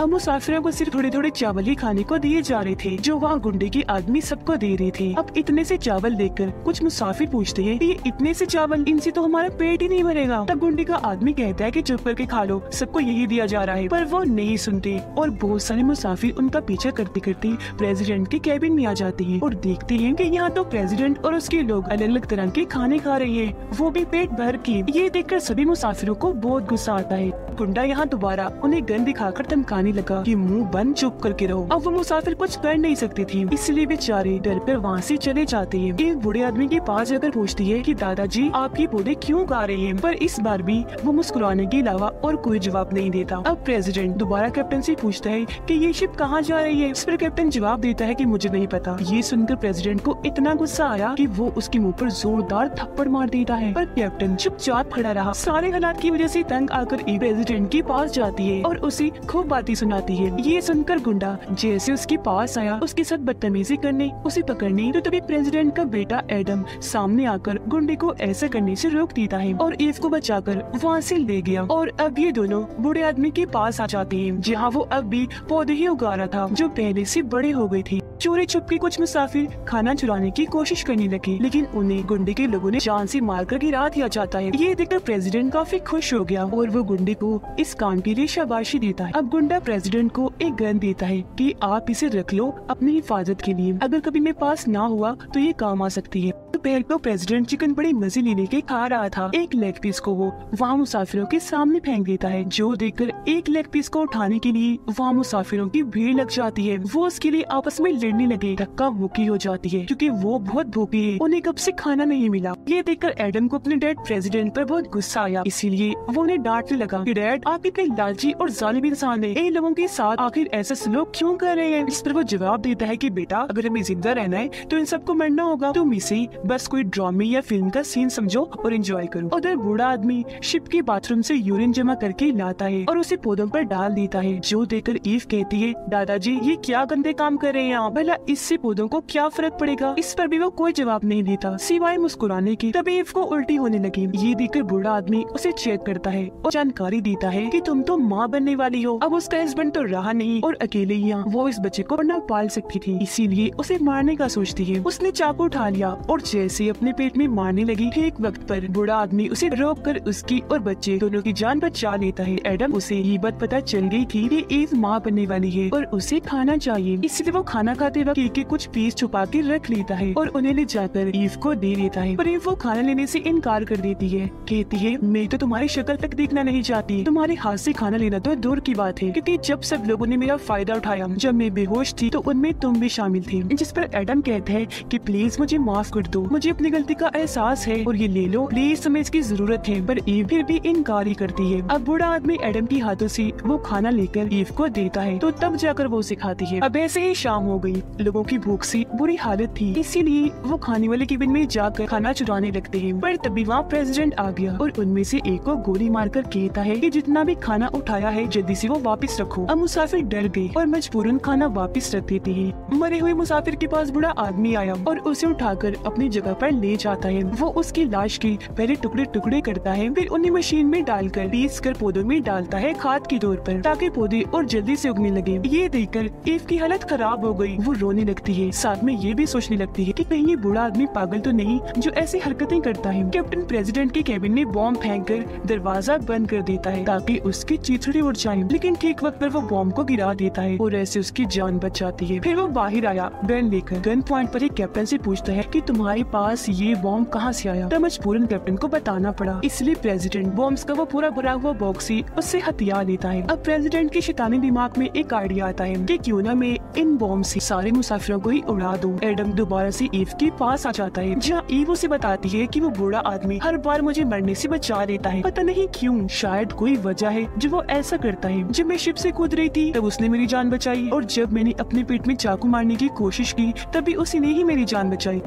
अब मुसाफिरों को सिर्फ थोड़े थोड़े चावल ही खाने को दिए जा रहे थे जो वहाँ गुंडे के आदमी सबको दे रहे थे। अब इतने से चावल देखकर कुछ मुसाफिर पूछते हैं कि इतने से चावल, इनसे तो हमारा पेट ही नहीं भरेगा। तब गुंडे का आदमी कहता है कि चुप करके खा लो, सबको यही दिया जा रहा है, पर वो नहीं सुनते और बहुत सारे मुसाफिर उनका पीछा करते करते प्रेसिडेंट के कैबिन में आ जाते हैं और देखते हैं कि यहाँ तो प्रेसिडेंट और उसके लोग अलग अलग तरह के खाने खा रहे हैं, वो भी पेट भर के। ये देखकर सभी मुसाफिरों को बहुत गुस्सा आता है। गुंडा यहाँ दोबारा उन्हें गन दिखाकर धमकाने लगा कि मुंह बंद, चुप करके रहो। अब वो मुसाफिर कुछ कर नहीं सकती थी, इसलिए बेचारे डर पर वहाँ से चले जाते हैं। एक बूढ़े आदमी के पास जाकर पूछती है कि दादाजी आप ये पौधे क्यों गा रहे हैं, पर इस बार भी वो मुस्कुराने के अलावा और कोई जवाब नहीं देता। अब प्रेसिडेंट दोबारा कैप्टन से पूछता है कि ये शिप कहाँ जा रही है, इस पर कैप्टन जवाब देता है कि मुझे नहीं पता। ये सुनकर प्रेसिडेंट को इतना गुस्सा आया कि वो उसके मुंह पर जोरदार थप्पड़ मार देता है, पर कैप्टन चुपचाप खड़ा रहा। सारे हालात की वजह से तंग आकर ईव प्रेसिडेंट के पास जाती है और उसे खूब बातें सुनाती है। ये सुनकर गुंडा जैसे उसके पास आया उसके साथ बदतमीजी करने, उसे पकड़ने, तो तभी प्रेसिडेंट का बेटा एडम सामने आकर गुंडे को ऐसा करने से रोक देता है और ईव को बचाकर वहाँ से ले गया। और अब ये दोनों बूढ़े आदमी के पास आ जाते हैं जहाँ वो अब भी पौधे ही उगा रहा था जो पहले से बड़े हो गए थे। चोरी छुपके कुछ मुसाफिर खाना चुराने की कोशिश करने लगे, लेकिन उन्हें गुंडे के लोगों ने जान से मारकर गिरा दिया जाता है। ये देखकर प्रेसिडेंट काफी खुश हो गया और वो गुंडे को इस काम के लिए शाबाशी देता है। अब गुंडा प्रेसिडेंट को एक गन देता है कि आप इसे रख लो अपनी हिफाजत के लिए, अगर कभी मेरे पास ना हुआ तो ये काम आ सकती है। दोपहर को प्रेसिडेंट चिकन बड़े मजे लेने के खा रहा था, एक लेग पीस को वो वहाँ मुसाफिरों के सामने फेंक देता है, जो देखकर एक लेग पीस को उठाने के लिए वहाँ मुसाफिरों की भीड़ लग जाती है। वो उसके लिए आपस में लड़ने लगे, धक्का मुक्की हो जाती है क्योंकि वो बहुत भूखी है, उन्हें कब से खाना नहीं मिला। ये देखकर एडम को अपने डैड प्रेसिडेंट पर बहुत गुस्सा आया, इसीलिए वो उन्हें डांटने लगा कि डैड आप इतने लालची और जालिम इंसान हैं, इन लोगों के साथ आखिर ऐसा सलूक क्यों कर रहे हैं। इस पर वो जवाब देता है कि बेटा अगर हमें जिंदा रहना है तो इन सबको मरना होगा, तुम इसे बस कोई ड्रामे या फिल्म का सीन समझो और एंजॉय करो। उधर बूढ़ा आदमी शिप के बाथरूम से यूरिन जमा करके लाता है और उसे पौधों पर डाल देता है, जो देखकर ईव कहती है दादाजी ये क्या गंदे काम कर रहे हैं, भला इससे पौधों को क्या फर्क पड़ेगा। इस पर भी वो कोई जवाब नहीं देता सिवाय मुस्कुराने की। तब ईव को उल्टी होने लगी, ये देखकर बूढ़ा आदमी उसे चेक करता है और जानकारी देता है कि तुम तो माँ बनने वाली हो। अब उसका हस्बैंड तो रहा नहीं और अकेले ही वो इस बच्चे को न पाल सकती थी, इसीलिए उसे मारने का सोचती है। उसने चाकू उठा लिया और जैसे अपने पेट में मारने लगी, ठीक वक्त पर बूढ़ा आदमी उसे रोककर उसकी और बच्चे दोनों की जान बचा लेता है। एडम उसे ये बात पता चल गई थी कि ईव माँ बनने वाली है और उसे खाना चाहिए, इसलिए वो खाना खाते वक्त केक के कुछ पीस छुपा के रख लेता है और उन्हें ले जाकर ईव को दे देता है, पर ईव वो खाना लेने से इनकार कर देती है, कहती है मैं तो तुम्हारी शक्ल तक देखना नहीं चाहती, तुम्हारे हाथ से खाना लेना तो दूर की बात है, क्योंकि जब सब लोगों ने मेरा फायदा उठाया जब मैं बेहोश थी तो उनमें तुम भी शामिल थे। जिस पर एडम कहता है कि प्लीज मुझे माफ कर दो, मुझे अपनी गलती का एहसास है और ये ले लो प्लीज, तुम्हें इसकी जरूरत है, पर ईव फिर भी इनकार ही करती है। अब बूढ़ा आदमी एडम के हाथों से वो खाना लेकर ईव को देता है तो तब जाकर वो उसे खाती है। अब ऐसे ही शाम हो गई, लोगों की भूख से बुरी हालत थी, इसीलिए वो खाने वाले केबिन में जाकर खाना चुराने लगते हैं, पर तभी वहाँ प्रेसिडेंट आ गया और उनमें से एक को गोली मारकर कहता है कि जितना भी खाना उठाया है जल्दी से वो वापस रखो। अब मुसाफिर डर गए और मजबूरन खाना वापस रख देते हैं। मरे हुए मुसाफिर के पास बूढ़ा आदमी आया और उसे उठाकर अपनी जगह पर ले जाता है। वो उसकी लाश के पहले टुकड़े टुकड़े करता है, फिर उन्हें मशीन में डालकर पीस कर पौधों में डालता है खाद के तौर पर, ताकि पौधे और जल्दी से उगने लगे। ये देखकर ईव की हालत खराब हो गई, वो रोने लगती है, साथ में ये भी सोचने लगती है कि कहीं ये बूढ़ा आदमी पागल तो नहीं जो ऐसी हरकतें करता है। कैप्टन प्रेसिडेंट के कैबिन में बॉम्ब फेंककर दरवाजा बंद कर देता है ताकि उसकी चीथड़ी उड़ जाए, लेकिन ठीक वक्त पर वो बॉम्ब को गिरा देता है और ऐसे उसकी जान बच जाती है। फिर वो बाहर आया गन लेकर, गन पॉइंट पर एक कैप्टन से पूछता है कि तुम्हारे पास ये बॉम्ब कहाँ से आया, तब मजबूरन कैप्टन को बताना पड़ा, इसलिए प्रेसिडेंट बॉम्ब का वो पूरा भरा हुआ बॉक्स ही उससे हथियार लेता है। अब प्रेसिडेंट के शैतानी दिमाग में एक आइडिया आता है कि क्यों ना मैं इन बॉम्ब से सारे मुसाफिरों को ही उड़ा दो। एडम दोबारा से ईव के पास आ जाता है, जहाँ ईव उसे बताती है कि वो बूढ़ा आदमी हर बार मुझे मरने से बचा लेता है, पता नहीं क्यों, शायद कोई वजह है जो वो ऐसा करता है। जब मैं शिप से कूद रही थी तब उसने मेरी जान बचाई, और जब मैंने अपने पेट में चाकू मारने की कोशिश की तभी उसी ने ही मेरी जान बचाई।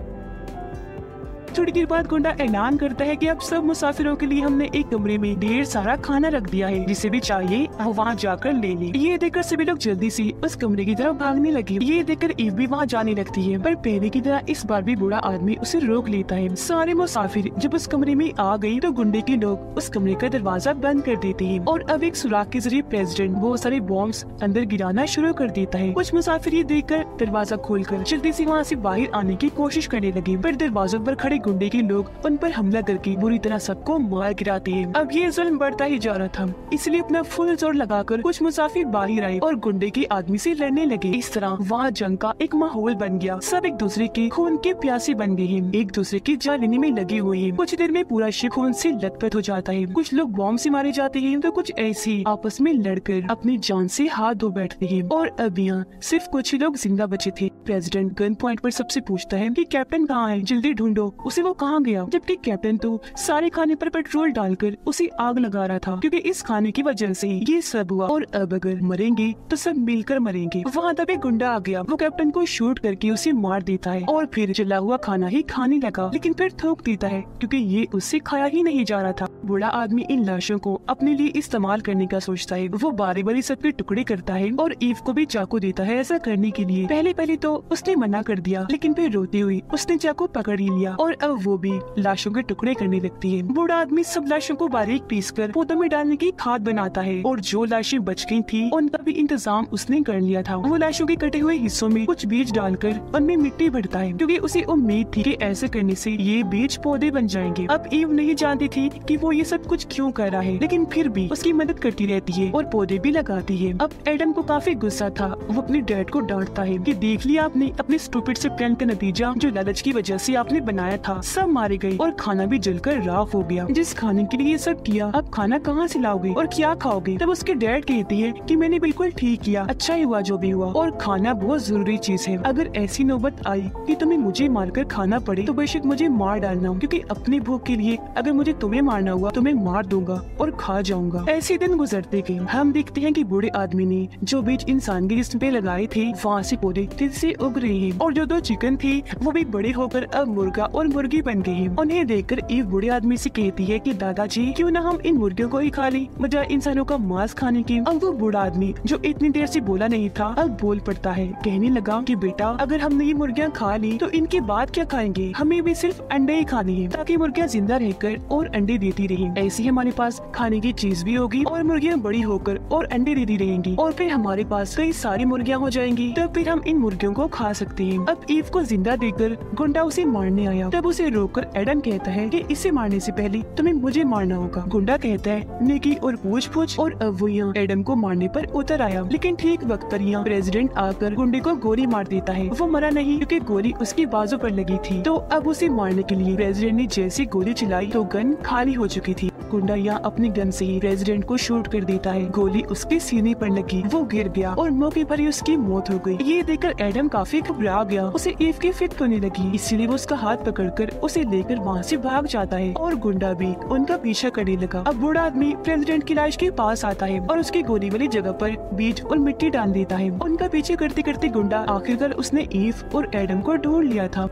थोड़ी देर बाद गुंडा ऐलान करता है कि अब सब मुसाफिरों के लिए हमने एक कमरे में ढेर सारा खाना रख दिया है, जिसे भी चाहिए वहाँ जाकर ले ले। ये देखकर सभी लोग जल्दी से उस कमरे की तरफ भागने लगे। ये देखकर ईव भी वहाँ जाने लगती है, पर पहले की तरह इस बार भी बूढ़ा आदमी उसे रोक लेता है। सारे मुसाफिर जब उस कमरे में आ गयी तो गुंडे के लोग उस कमरे का दरवाजा बंद कर देते हैं और अब एक सुराख के जरिए प्रेसिडेंट बहुत सारे बॉम्ब्स अंदर गिराना शुरू कर देता है। कुछ मुसाफिर ये देखकर दरवाजा खोलकर जल्दी से वहाँ से बाहर आने की कोशिश करने लगे, पर दरवाजों पर खड़े गुंडे के लोग उन पर हमला करके बुरी तरह सबको मार गिराते हैं। अब ये जुल्म बढ़ता ही जा रहा था, इसलिए अपना फुल जोर लगाकर कुछ मुसाफिर बाहर आए और गुंडे के आदमी से लड़ने लगे। इस तरह वहाँ जंग का एक माहौल बन गया। सब एक दूसरे के खून के प्यासे बन गए हैं, एक दूसरे की जान लेने में लगे हुए हैं। कुछ देर में पूरा शहर खून से लथपथ हो जाता है। कुछ लोग बॉम्ब से मारे जाते हैं तो कुछ ऐसे ही आपस में लड़कर अपनी जान से हाथ धो बैठते हैं। और अब यहाँ सिर्फ कुछ ही लोग जिंदा बचे थे। प्रेसिडेंट गन पॉइंट पर सबसे पूछता है कि कैप्टन कहाँ है, जल्दी ढूंढो उसे, वो कहाँ गया। जबकि कैप्टन तो सारे खाने पर पेट्रोल डालकर उसे आग लगा रहा था, क्योंकि इस खाने की वजह से ये सब हुआ और अब अगर मरेंगे तो सब मिलकर मरेंगे। वहाँ तब एक गुंडा आ गया, वो कैप्टन को शूट करके उसे मार देता है और फिर जला हुआ खाना ही खाने लगा, लेकिन फिर थूक देता है क्योंकि ये उससे खाया ही नहीं जा रहा था। बूढ़ा आदमी इन लाशों को अपने लिए इस्तेमाल करने का सोचता है। वो बारी बारी सबके टुकड़े करता है और ईव को भी चाकू देता है ऐसा करने के लिए। पहले पहले तो उसने मना कर दिया, लेकिन फिर रोती हुई उसने चाकू पकड़ ही लिया और अब वो भी लाशों के टुकड़े करने लगती है। बूढ़ा आदमी सब लाशों को बारीक पीसकर पौधों में डालने की खाद बनाता है और जो लाशें बच गई थी उनका भी इंतजाम उसने कर लिया था। वो लाशों के कटे हुए हिस्सों में कुछ बीज डालकर उनमें मिट्टी भरता है, क्योंकि उसे उम्मीद थी कि ऐसे करने से ये बीज पौधे बन जाएंगे। अब ईव नहीं जानती थी कि वो ये सब कुछ क्यों कर रहा है, लेकिन फिर भी उसकी मदद करती रहती है और पौधे भी लगाती है। अब एडम को काफी गुस्सा था, वो अपने डैड को डांटता है कि देख लिया आपने अपने स्टूपिड से प्लान का नतीजा जो लालच की वजह से आपने बनाया था। सब मारे गए और खाना भी जलकर राख हो गया, जिस खाने के लिए सब किया अब खाना कहाँ से लाओगे और क्या खाओगे। तब उसके डैड कहती है कि मैंने बिल्कुल ठीक किया, अच्छा ही हुआ जो भी हुआ और खाना बहुत जरूरी चीज है। अगर ऐसी नौबत आई कि तुम्हें मुझे मारकर खाना पड़े तो बेशक मुझे मार डालना, क्योंकि अपनी भूख के लिए अगर मुझे तुम्हें मारना हुआ तो मैं मार दूंगा और खा जाऊंगा। ऐसे दिन गुजरते गए। हम देखते हैं कि बूढ़े आदमी ने जो बीज इंसान के जिस्म पे लगाए थे वहाँ से पौधे तेजी से उग रहे हैं और जो दो चिकन थे वो भी बड़े होकर अब मुर्गा और मुर्गी बन गए। उन्हें देखकर ईव बूढ़े आदमी से कहती है कि दादाजी क्यों ना हम इन मुर्गियों को ही खा लें बजाय इंसानों का मांस खाने के। अब वो बूढ़ा आदमी जो इतनी देर से बोला नहीं था अब बोल पड़ता है, कहने लगा कि बेटा अगर हमने ये मुर्गियाँ खा ली तो इनके बाद क्या खाएंगे, हमें भी सिर्फ अंडे ही खाने हैं ताकि मुर्गियाँ जिंदा रहकर और अंडे देती रहें। ऐसी हमारे पास खाने की चीज भी होगी और मुर्गियाँ बड़ी होकर और अंडे देती रहेंगी और फिर हमारे पास कई सारी मुर्गियाँ हो जाएंगी, तब फिर हम इन मुर्गियों को खा सकते हैं। अब ईव को जिंदा देखकर गुंडा उसे मारने आया, तब उसे रोककर एडम कहता है कि इसे मारने से पहले तुम्हें मुझे मारना होगा। गुंडा कहता है नेकी और पूछ पूछ और अब वो यहाँ एडम को मारने पर उतर आया, लेकिन ठीक वक्त पर यहाँ प्रेसिडेंट आकर गुंडे को गोली मार देता है। वो मरा नहीं क्योंकि गोली उसकी बाजू पर लगी थी। तो अब उसे मारने के लिए प्रेसिडेंट ने जैसी गोली चलाई तो गन खाली हो चुकी थी। गुंडा यहाँ अपनी गन से ही प्रेसिडेंट को शूट कर देता है, गोली उसके सीने पर लगी, वो गिर गया और मौके पर ही उसकी मौत हो गई। ये देखकर एडम काफी घबरा गया, उसे ईव की फिक्र होने लगी, इसलिए वो उसका हाथ पकड़कर उसे लेकर वहाँ से भाग जाता है और गुंडा भी उनका पीछा करने लगा। अब बूढ़ा आदमी प्रेसिडेंट की लाश के पास आता है और उसकी गोली वाली जगह पर बीज और मिट्टी डाल देता है। उनका पीछे करते करते गुंडा आखिरकार उसने ईव और एडम को ढूंढ लिया था।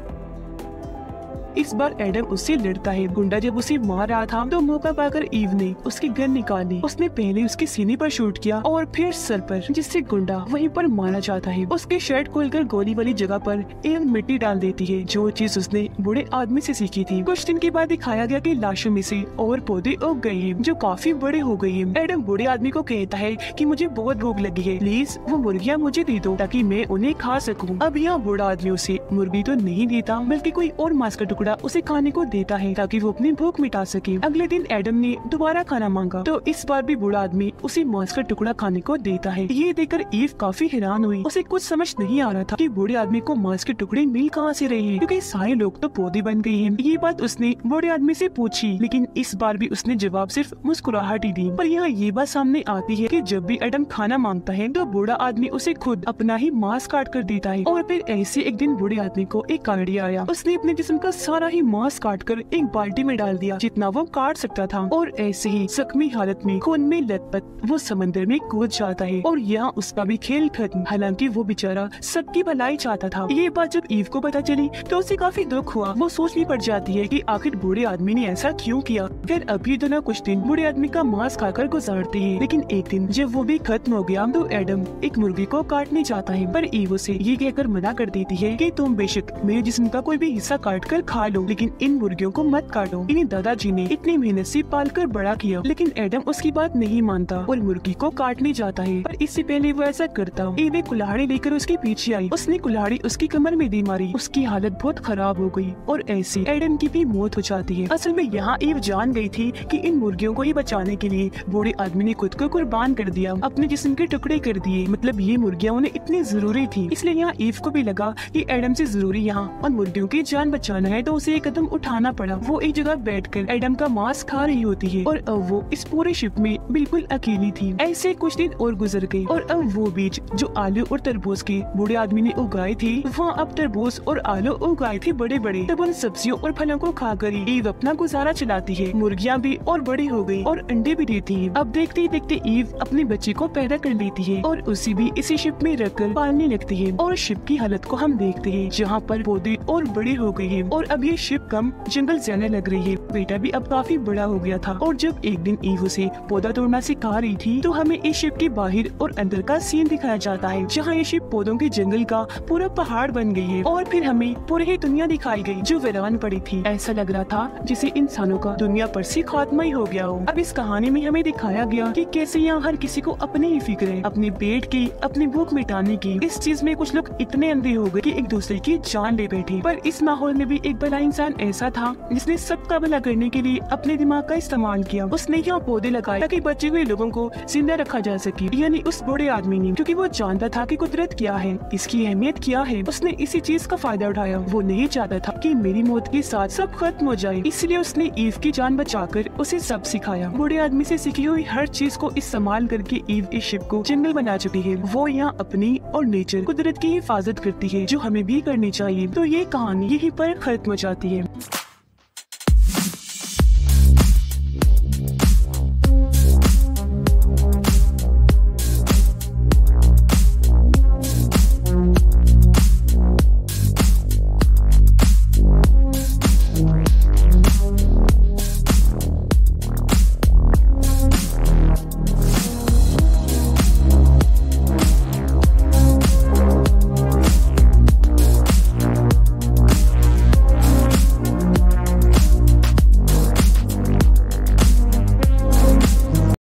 इस बार एडम उससे लड़ता है। गुंडा जब उसे मार रहा था तो मौका पाकर ईव ने उसकी गन निकाली, उसने पहले उसके सीने पर शूट किया और फिर सर पर, जिससे गुंडा वहीं पर मारा जाता है। उसके शर्ट खोलकर गोली वाली जगह पर ईव मिट्टी डाल देती है, जो चीज उसने बूढ़े आदमी से सीखी थी। कुछ दिन के बाद दिखाया गया कि लाशों में से और पौधे उग गए हैं जो काफी बड़े हो गए हैं। एडम बूढ़े आदमी को कहता है कि मुझे बहुत भूख लगी है, प्लीज वो मुर्गियाँ मुझे दे दो ताकि मैं उन्हें खा सकूँ। अब यहाँ बूढ़ा आदमी उसे मुर्गी तो नहीं देता बल्कि कोई और मांस का टुकड़ा उसे खाने को देता है ताकि वो अपनी भूख मिटा सके। अगले दिन एडम ने दोबारा खाना मांगा तो इस बार भी बूढ़ा आदमी उसे मांस का टुकड़ा खाने को देता है। ये देखकर ईव काफी हैरान हुई, उसे कुछ समझ नहीं आ रहा था कि बूढ़े आदमी को मांस के टुकड़े मिल कहाँ से रहे हैं, क्योंकि सारे लोग तो पौधे बन गए हैं। ये बात उसने बूढ़े आदमी से पूछी, लेकिन इस बार भी उसने जवाब सिर्फ मुस्कुराहट ही दी। पर यहाँ ये बात सामने आती है कि जब भी एडम खाना मांगता है तो बूढ़ा आदमी उसे खुद अपना ही मांस काट कर देता है। और फिर ऐसे एक दिन बूढ़े आदमी को एक आइडिया आया, उसने अपने जिस्म का सारा ही मांस काटकर एक बाल्टी में डाल दिया जितना वो काट सकता था। और ऐसे ही जख्मी हालत में खून में लथपथ वो समंदर में कूद जाता है और यहाँ उसका भी खेल खत्म। हालांकि वो बेचारा सबकी भलाई चाहता था। ये बात जब ईव को पता चली तो उसे काफी दुख हुआ। वो सोचनी पड़ जाती है कि आखिर बूढ़े आदमी ने ऐसा क्यों किया। फिर अभी दोनों कुछ दिन बूढ़े आदमी का मांस खाकर गुजारते हैं। लेकिन एक दिन जब वो भी खत्म हो गया तो एडम एक मुर्गी को काटने जाता है, पर ईव उसे ये कहकर मना कर देती है कि तुम बेशक मेरे जिस्म का कोई भी हिस्सा काटकर खा लो, लेकिन इन मुर्गियों को मत काटो। इन्हें दादाजी ने इतनी मेहनत से पालकर बड़ा किया। लेकिन एडम उसकी बात नहीं मानता और मुर्गी को काटने जाता है, पर इससे पहले वो ऐसा करता ईव एक कुल्हाड़ी लेकर उसके पीछे आई। उसने कुल्हाड़ी उसकी कमर में दे मारी। उसकी हालत बहुत खराब हो गई और ऐसे एडम की भी मौत हो जाती है। असल में यहाँ ईव जान गई थी कि इन मुर्गियों को ही बचाने के लिए बूढ़े आदमी ने खुद को कुर्बान कर दिया, अपने जिस्म के टुकड़े कर दिए। मतलब ये मुर्गियाँ उन्हें इतनी जरूरी थी। इसलिए यहाँ ईव को भी लगा कि एडम से जरूरी यहाँ और मुर्गियों की जान बचाना है, तो उसे एक कदम उठाना पड़ा। वो एक जगह बैठकर एडम का मांस खा रही होती है और अब वो इस पूरे शिप में बिल्कुल अकेली थी। ऐसे कुछ दिन और गुजर गए और अब वो बीज जो आलू और तरबूज के बूढ़े आदमी ने उगाए थे वहाँ अब तरबूज और आलू उगाए थे बड़े बड़े। तब उन सब्जियों और फलों को खाकर ईव अपना गुजारा चलाती है। मुर्गियाँ भी और बड़ी हो गयी और अंडे भी देती है। अब देखते ही देखते ईव अपने बच्चे को पैदा कर लेती है और उसे भी इसी शिप में रखकर पालने लगती है। और शिप की हालत को हम देखते हैं जहाँ पर पौधे और बड़े हो गए हैं और अब ये शिप कम जंगल जाने लग रही है। बेटा भी अब काफी बड़ा हो गया था। और जब एक दिन ईव उसे पौधा तोड़ना सिखा रही थी तो हमें इस शिप के बाहर और अंदर का सीन दिखाया जाता है जहाँ ये शिप पौधों के जंगल का पूरा पहाड़ बन गई है। और फिर हमें पूरी दुनिया दिखाई गई जो वीरान पड़ी थी। ऐसा लग रहा था जिसे इंसानों का दुनिया पर से खात्मा ही हो गया हो। अब इस कहानी में हमें दिखाया गया कि कैसे यहाँ हर किसी को अपनी ही फिक्र है, अपने पेट की, अपनी भूख मिटाने की। इस चीज में कुछ लोग इतने अंधे हो गए कि एक दूसरे की जान ले बैठे। पर इस माहौल में भी एक भला इंसान ऐसा था जिसने सबका भला करने के लिए अपने दिमाग का इस्तेमाल किया। उसने यहाँ पौधे लगाए ताकि बचे हुए लोगों को जिंदा रखा जा सके, यानी उस बूढ़े आदमी ने, क्योंकि वो जानता था कि कुदरत क्या है, इसकी अहमियत क्या है। उसने इसी चीज का फायदा उठाया। वो नहीं चाहता था कि मेरी मौत के साथ सब खत्म हो जाए, इसलिए उसने ईव की जान बचाकर उसे सब सिखाया। बूढ़े आदमी से सीखी हुई हर चीज को इस्तेमाल करके ईव इस शिप को जंगल बना चुकी है। वो यहाँ अपनी और नेचर, कुदरत की हिफाजत करती है जो हमें भी करनी चाहिए। तो ये कहानी यहीं पर खत्म हो जाती है।